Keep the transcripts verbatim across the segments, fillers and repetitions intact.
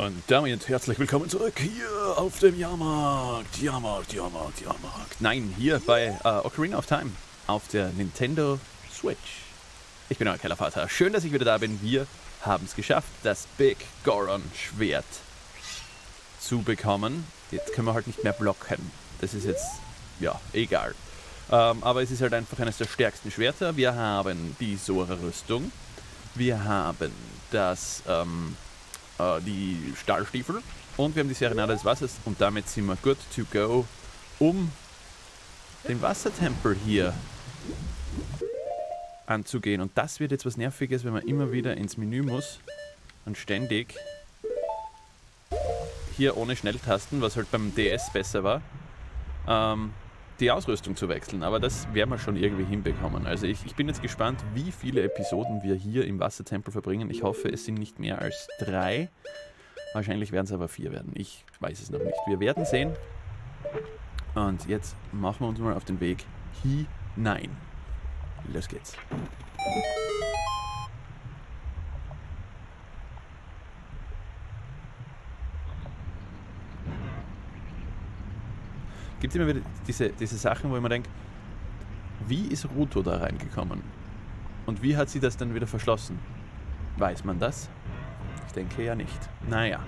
Und damit herzlich willkommen zurück hier auf dem Jahrmarkt, Jahrmarkt, Jahrmarkt, Jahrmarkt. Nein, hier bei uh, Ocarina of Time auf der Nintendo Switch. Ich bin euer Kellervater. Schön, dass ich wieder da bin. Wir haben es geschafft, das Big Goron Schwert zu bekommen. Jetzt können wir halt nicht mehr blocken. Das ist jetzt, ja, egal. Ähm, aber es ist halt einfach eines der stärksten Schwerter. Wir haben die Sora-Rüstung. Wir haben das... Ähm, die Stahlstiefel und wir haben die Serenade des Wassers und damit sind wir good to go, um den Wassertempel hier anzugehen. Und das wird jetzt was Nerviges, wenn man immer wieder ins Menü muss und ständig hier ohne Schnelltasten, was halt beim D S besser war, ähm, die Ausrüstung zu wechseln. Aber das werden wir schon irgendwie hinbekommen. Also ich, ich bin jetzt gespannt, wie viele Episoden wir hier im Wassertempel verbringen. Ich hoffe, es sind nicht mehr als drei. Wahrscheinlich werden es aber vier werden. Ich weiß es noch nicht. Wir werden sehen. Und jetzt machen wir uns mal auf den Weg hinein. Los geht's. Gibt es immer wieder diese, diese Sachen, wo ich mir denke, wie ist Ruto da reingekommen? Und wie hat sie das dann wieder verschlossen? Weiß man das? Ich denke ja nicht. Naja.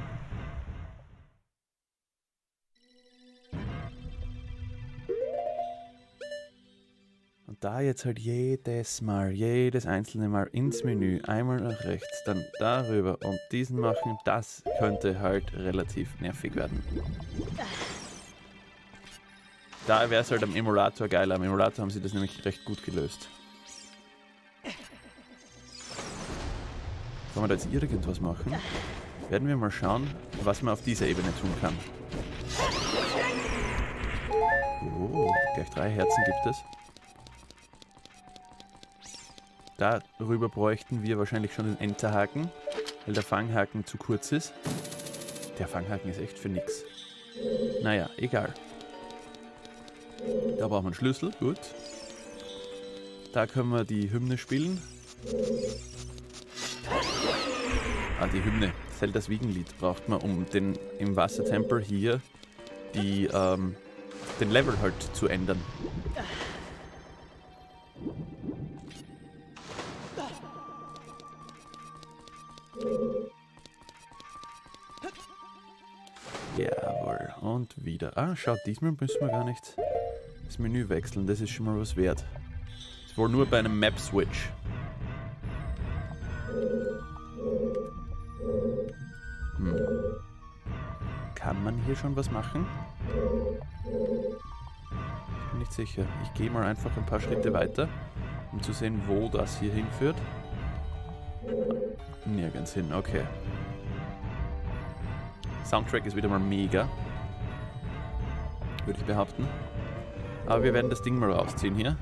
Und da jetzt halt jedes Mal, jedes einzelne Mal ins Menü, einmal nach rechts, dann darüber und diesen machen, das könnte halt relativ nervig werden. Da wäre es halt am Emulator geiler. Am Emulator haben sie das nämlich recht gut gelöst. Wollen wir da jetzt irgendwas machen? Werden wir mal schauen, was man auf dieser Ebene tun kann. Oh, gleich drei Herzen gibt es. Darüber bräuchten wir wahrscheinlich schon den Enterhaken, weil der Fanghaken zu kurz ist. Der Fanghaken ist echt für nix. Naja, egal. Da brauchen wir einen Schlüssel, gut. Da können wir die Hymne spielen. Ah, die Hymne. Zeldas Wiegenlied braucht man, um den, im Wassertempel hier die, ähm, den Level halt zu ändern. Jawohl. Und wieder. Ah, schaut, diesmal müssen wir gar nicht... Das Menü wechseln, das ist schon mal was wert. Ist wohl nur bei einem Map-Switch. Hm. Kann man hier schon was machen? Ich bin nicht sicher. Ich gehe mal einfach ein paar Schritte weiter, um zu sehen, wo das hier hinführt. Nirgends hin, okay. Soundtrack ist wieder mal mega. Würde ich behaupten. Aber wir werden das Ding mal rausziehen hier.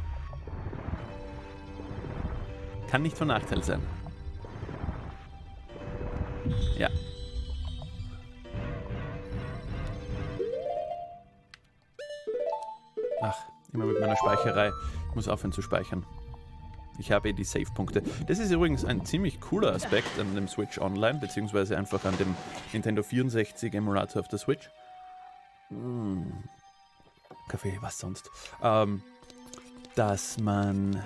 Kann nicht von Nachteil sein. Ja. Ach, immer mit meiner Speicherei. Ich muss aufhören zu speichern. Ich habe eh die Save-Punkte. Das ist übrigens ein ziemlich cooler Aspekt an dem Switch Online, beziehungsweise einfach an dem Nintendo vierundsechzig Emulator auf der Switch. Hm. Kaffee, was sonst, ähm, dass man,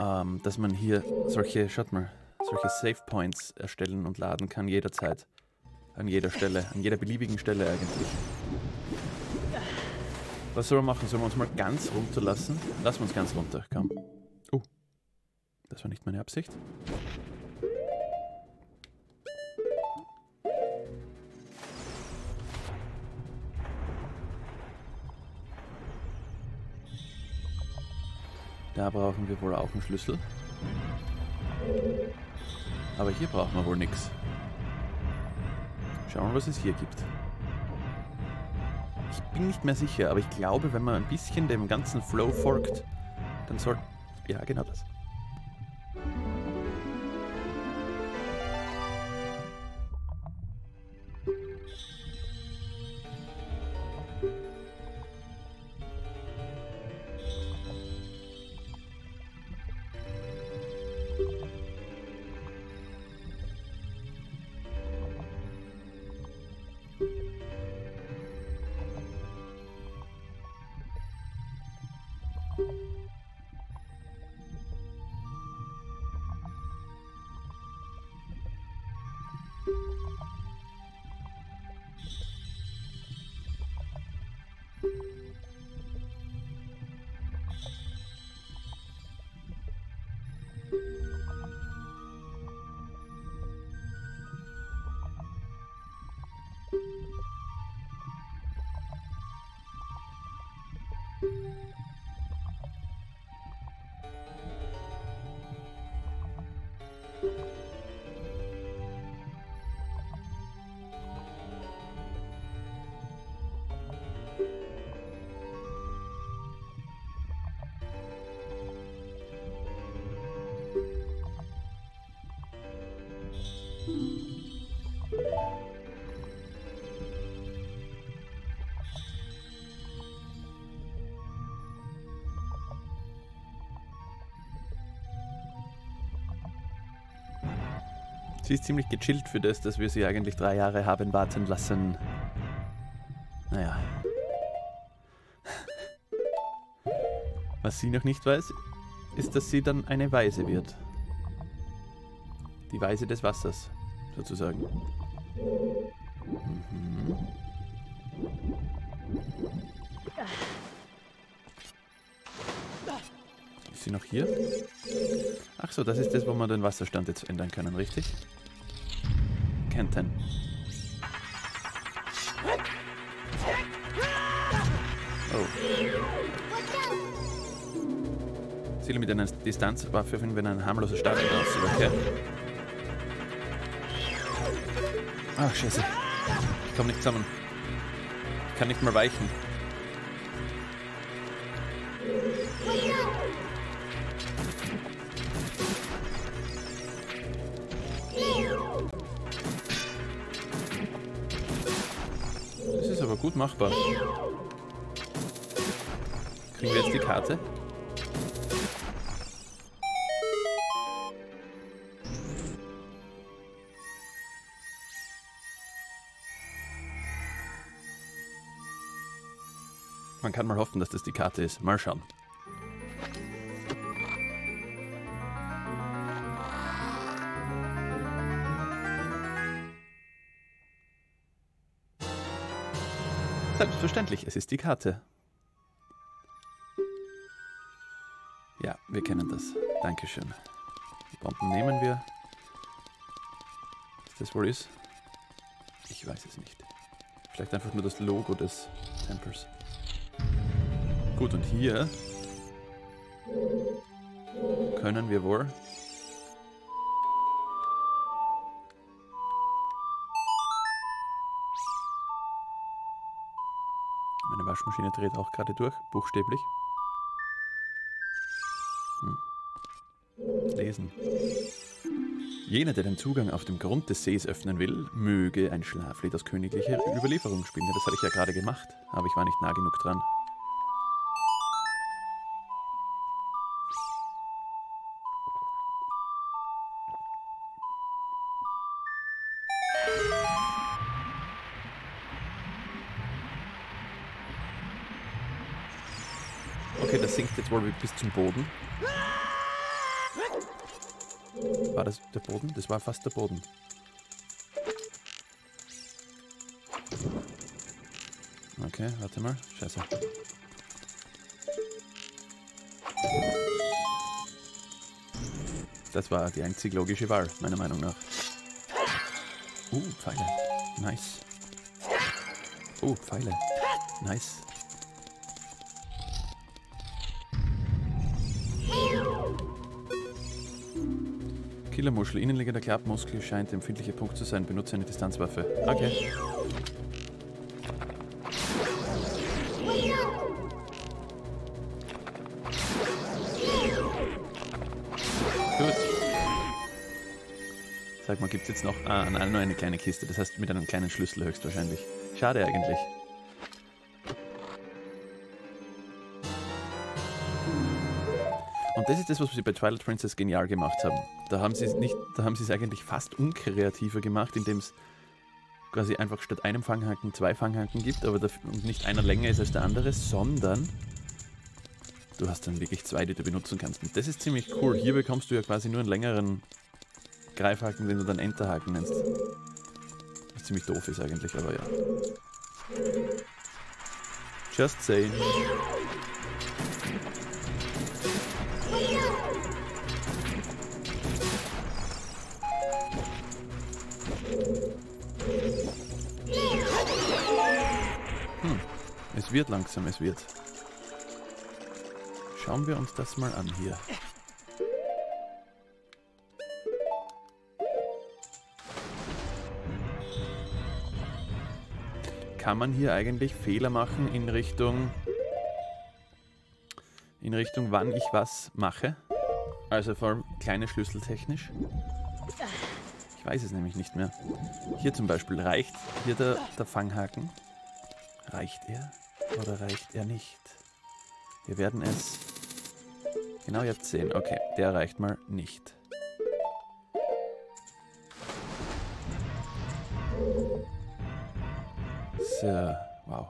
ähm, dass man hier solche, schaut mal, solche Save Points erstellen und laden kann jederzeit, an jeder Stelle, an jeder beliebigen Stelle eigentlich. Was sollen wir machen? Sollen wir uns mal ganz runterlassen? Lassen wir uns ganz runter, komm. Oh, uh, das war nicht meine Absicht. Da brauchen wir wohl auch einen Schlüssel. Aber hier brauchen wir wohl nichts. Schauen wir mal, was es hier gibt. Ich bin nicht mehr sicher, aber ich glaube, wenn man ein bisschen dem ganzen Flow folgt, dann soll... Ja, genau das. Sie ist ziemlich gechillt für das, dass wir sie eigentlich drei Jahre haben warten lassen. Naja. Was sie noch nicht weiß, ist, dass sie dann eine Weise wird. Die Weise des Wassers, sozusagen. Mhm. Ist sie noch hier? Ach so, das ist das, wo wir den Wasserstand jetzt ändern können, richtig? Kenten. Oh. Ziele mit einer Distanzwaffe, wenn ein harmloser Stab aussieht, okay. Ach, scheiße. Ich komme nicht zusammen. Ich kann nicht mehr weichen. Das ist aber gut machbar. Kriegen wir jetzt die Karte? Man kann mal hoffen, dass das die Karte ist. Mal schauen. Selbstverständlich, es ist die Karte. Ja, wir kennen das. Dankeschön. Die Bomben nehmen wir. Was das wohl ist? Ich weiß es nicht. Vielleicht einfach nur das Logo des Tempels. Gut, und hier können wir wohl meine Waschmaschine dreht auch gerade durch, buchstäblich hm. lesen. Jener, der den Zugang auf dem Grund des Sees öffnen will, möge ein Schlaflied aus königlicher Überlieferung spielen. Ja, das hatte ich ja gerade gemacht, aber ich war nicht nah genug dran. Sinkt jetzt wohl bis zum Boden. War das der Boden? Das war fast der Boden. Okay, warte mal. Scheiße. Das war die einzig logische Wahl, meiner Meinung nach. Uh, Pfeile. Nice. Oh, Pfeile. Nice. Killermuschel. Innenliegender Klappmuskel scheint der empfindliche Punkt zu sein. Benutze eine Distanzwaffe. Okay. Gut. Sag mal, gibt es jetzt noch ah, nur eine kleine Kiste? Das heißt mit einem kleinen Schlüssel höchstwahrscheinlich. Schade eigentlich. Und das ist das, was sie bei Twilight Princess genial gemacht haben. Da haben sie es nicht, da haben sie es eigentlich fast unkreativer gemacht, indem es quasi einfach statt einem Fanghaken zwei Fanghaken gibt, aber und nicht einer länger ist als der andere, sondern du hast dann wirklich zwei, die du benutzen kannst. Und das ist ziemlich cool. Hier bekommst du ja quasi nur einen längeren Greifhaken, den du dann Enterhaken nennst. Was ziemlich doof ist eigentlich, aber ja. Just saying. Es wird langsam, es wird. Schauen wir uns das mal an hier. Kann man hier eigentlich Fehler machen in Richtung, in Richtung wann ich was mache? Also vor allem kleine Schlüssel technisch. Ich weiß es nämlich nicht mehr. Hier zum Beispiel reicht hier der, der Fanghaken. Reicht er? Oder reicht er nicht? Wir werden es... Genau, ihr habt sehen. Okay, der reicht mal nicht. ist, äh, wow.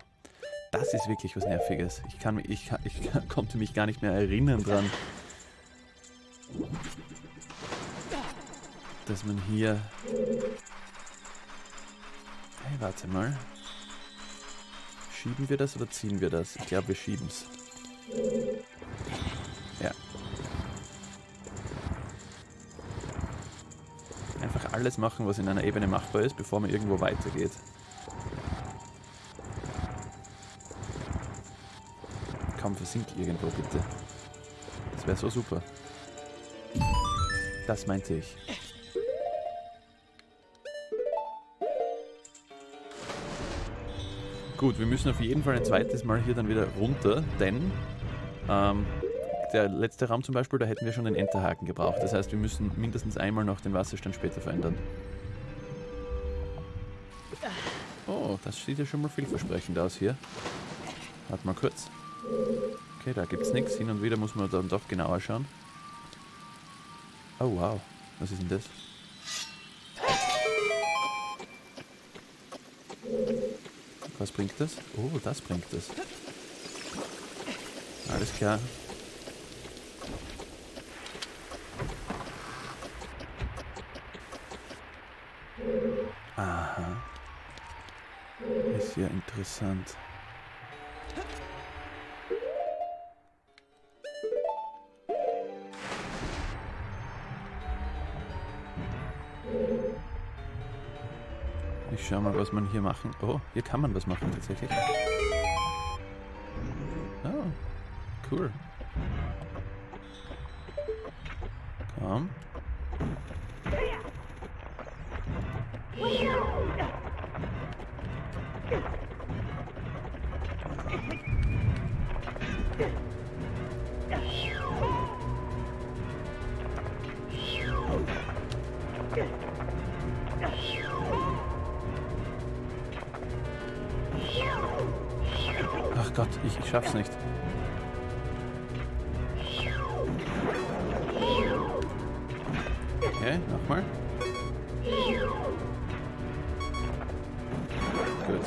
Das ist wirklich was Nerviges. Ich, kann, ich, kann, ich kann, konnte mich gar nicht mehr erinnern dran, dass man hier... Hey, warte mal. Schieben wir das oder ziehen wir das? Ich glaube, wir schieben es. Ja. Einfach alles machen, was in einer Ebene machbar ist, bevor man irgendwo weitergeht. Komm, versink irgendwo, bitte. Das wäre so super. Das meinte ich. Gut, wir müssen auf jeden Fall ein zweites Mal hier dann wieder runter, denn ähm, der letzte Raum zum Beispiel, da hätten wir schon den Enterhaken gebraucht. Das heißt, wir müssen mindestens einmal noch den Wasserstand später verändern. Oh, das sieht ja schon mal vielversprechend aus hier. Warte mal kurz. Okay, da gibt's nichts. Hin und wieder muss man dann doch genauer schauen. Oh wow, was ist denn das? Was bringt das? Oh, das bringt das. Alles klar. Aha. Ist ja interessant. Ich schau mal, was man hier machen. Oh, hier kann man was machen tatsächlich. Oh, cool. Komm. Gott, ich, ich schaff's nicht. Okay, nochmal. Gut.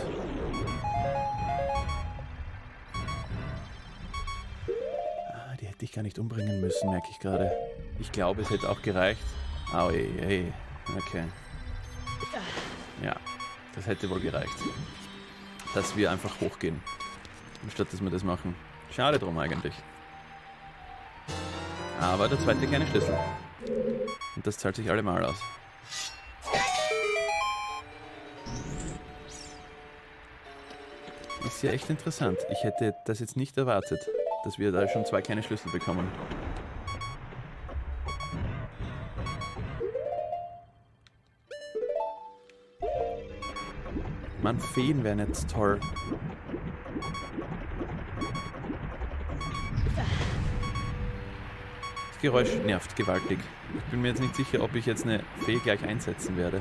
Ah, die hätte ich gar nicht umbringen müssen, merke ich gerade. Ich glaube, es hätte auch gereicht. Au, ey, ey. Okay. Ja, das hätte wohl gereicht. Dass wir einfach hochgehen. Statt dass wir das machen. Schade drum eigentlich. Aber der zweite kleine Schlüssel. Und das zahlt sich allemal aus. Ist ja echt interessant. Ich hätte das jetzt nicht erwartet, dass wir da schon zwei kleine Schlüssel bekommen. Mann, Feen wären jetzt toll. Das Geräusch nervt gewaltig. Ich bin mir jetzt nicht sicher, ob ich jetzt eine Fee gleich einsetzen werde.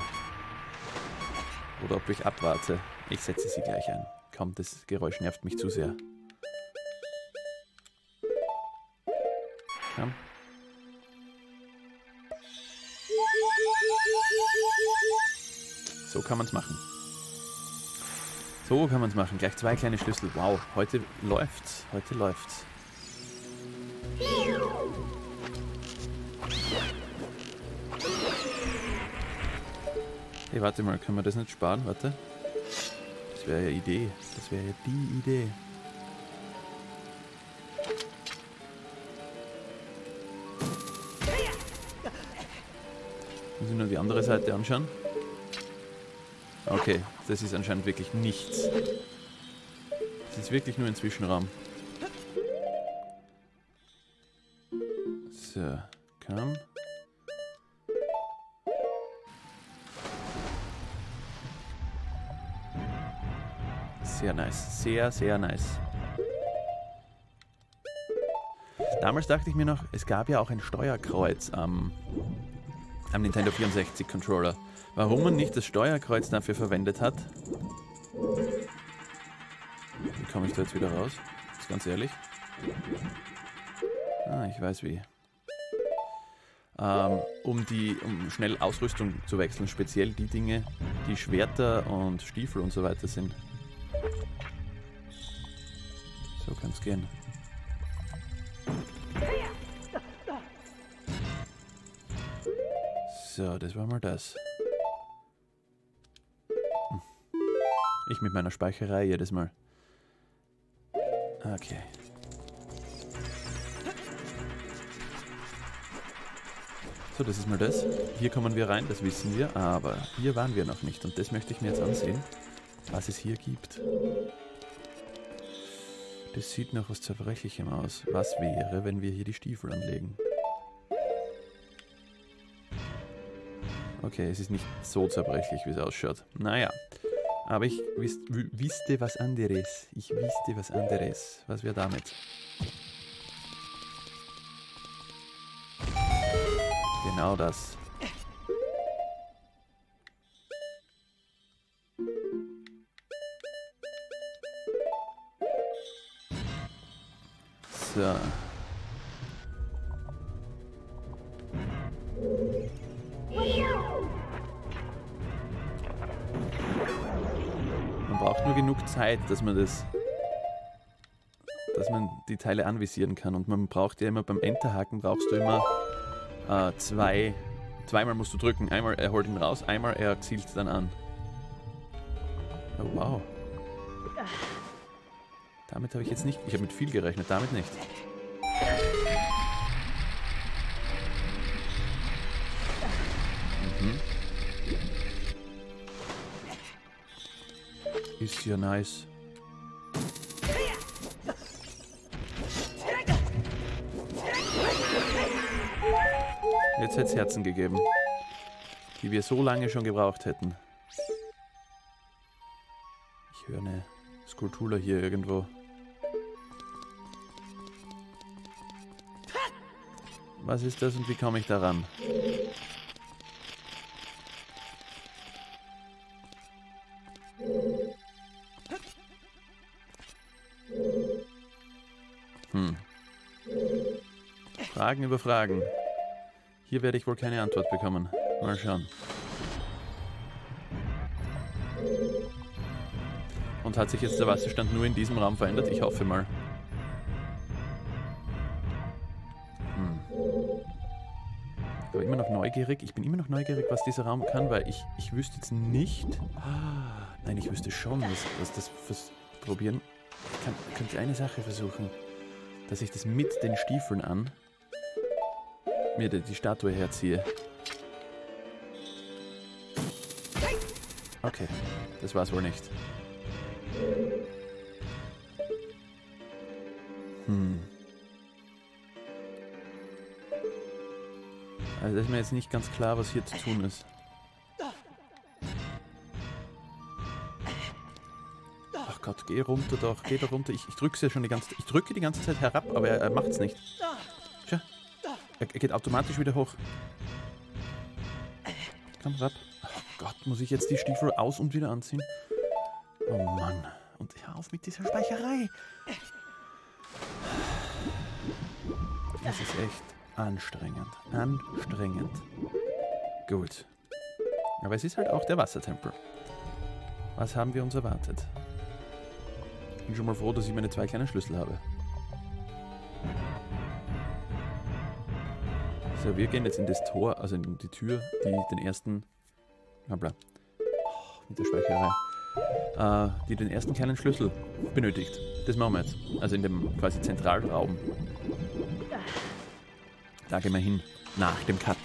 Oder ob ich abwarte. Ich setze sie gleich ein. Komm, das Geräusch nervt mich zu sehr. Komm. So kann man es machen. So kann man es machen. Gleich zwei kleine Schlüssel. Wow, heute läuft's. Heute läuft's. Hey, warte mal. Können wir das nicht sparen? Warte. Das wäre ja Idee. Das wäre ja die Idee. Muss ich nur die andere Seite anschauen? Okay, das ist anscheinend wirklich nichts. Das ist wirklich nur ein Zwischenraum. So, komm. Sehr nice, sehr, sehr nice. Damals dachte ich mir noch, es gab ja auch ein Steuerkreuz am, am Nintendo vierundsechzig Controller. Warum man nicht das Steuerkreuz dafür verwendet hat? Wie komme ich da jetzt wieder raus? Ist ganz ehrlich. Ah, ich weiß wie. Ähm, um die um schnell Ausrüstung zu wechseln, speziell die Dinge, die Schwerter und Stiefel und so weiter sind. So kann's gehen. So, das war mal das. Ich mit meiner Speicherei jedes Mal. Okay. So, das ist mal das. Hier kommen wir rein, das wissen wir, aber hier waren wir noch nicht. Und das möchte ich mir jetzt ansehen, was es hier gibt. Das sieht nach was Zerbrechlichem aus. Was wäre, wenn wir hier die Stiefel anlegen? Okay, es ist nicht so zerbrechlich, wie es ausschaut. Naja, aber ich wis wüsste was anderes. Ich wüsste was anderes. Was wäre damit? Genau das. So. Man braucht nur genug Zeit, dass man das, dass man die Teile anvisieren kann. Und man braucht ja immer beim Enterhaken brauchst du immer Uh, zwei, zweimal musst du drücken. Einmal er holt ihn raus, einmal er zielt dann an. Oh, wow. Damit habe ich jetzt nicht... Ich habe mit viel gerechnet, damit nicht. Mhm. Ist ja nice. Jetzt hätte es Herzen gegeben, die wir so lange schon gebraucht hätten. Ich höre eine Skulptur hier irgendwo. Was ist das und wie komme ich daran? Hm. Fragen über Fragen. Hier werde ich wohl keine Antwort bekommen. Mal schauen. Und hat sich jetzt der Wasserstand nur in diesem Raum verändert? Ich hoffe mal. Hm. Ich bin immer noch neugierig. Ich bin immer noch neugierig, was dieser Raum kann, weil ich, ich wüsste jetzt nicht... Ah, nein, ich wüsste schon, was, was das fürs Probieren... Ich kann, könnte eine Sache versuchen, dass ich das mit den Stiefeln an... mir die Statue herziehe. Okay, das war's wohl nicht. Hm. Also ist mir jetzt nicht ganz klar, was hier zu tun ist. Ach Gott, geh runter doch, geh doch runter. Ich, ich drück's ja schon die ganze Zeit. Ich drücke die ganze Zeit herab, aber er, er macht's nicht. Tja. Er geht automatisch wieder hoch. Komm, rap. Oh Gott, muss ich jetzt die Stiefel aus- und wieder anziehen? Oh Mann. Und hör auf mit dieser Speicherei. Das ist echt anstrengend. Anstrengend. Gut. Aber es ist halt auch der Wassertempel. Was haben wir uns erwartet? Ich bin schon mal froh, dass ich meine zwei kleinen Schlüssel habe. So, wir gehen jetzt in das Tor, also in die Tür, die den ersten, habla, mit der Speicherei, äh, die den ersten kleinen Schlüssel benötigt. Das machen wir jetzt, also in dem quasi Zentralraum. Da gehen wir hin, nach dem Cut.